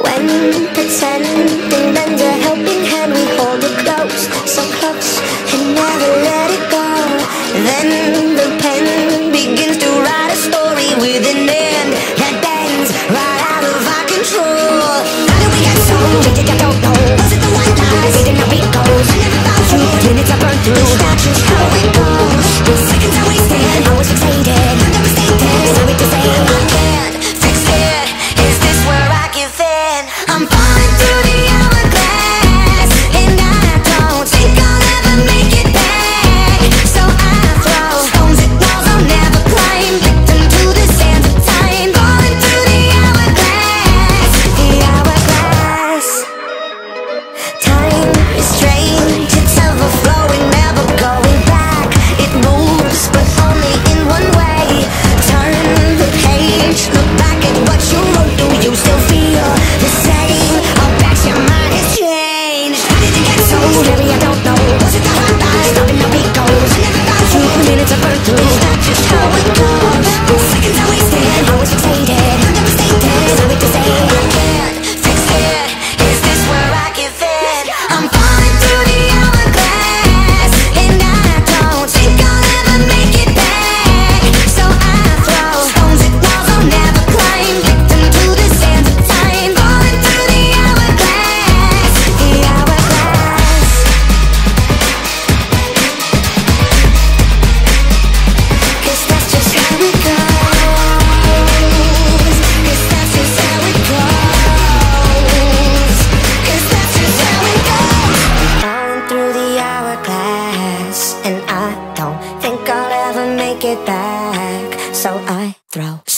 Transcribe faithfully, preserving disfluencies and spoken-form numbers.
When pretending lend a helping hand, we hold it close, so close, and never let it go. Then the pen begins to write a story with an end that bends right out of our control. How do we get so jaded? I don't know. Was it the white lies? It didn't read goals. I never thought through. Ten minutes I burned through. That's just how it goes. The seconds I wasted, I was fixated. I never stayed dead. Sorry to say, I can't fix it. Is this where I give in? I'm falling through the hourglass, and I don't think I'll ever make it back. Glass, and I don't think I'll ever make it back, so I throw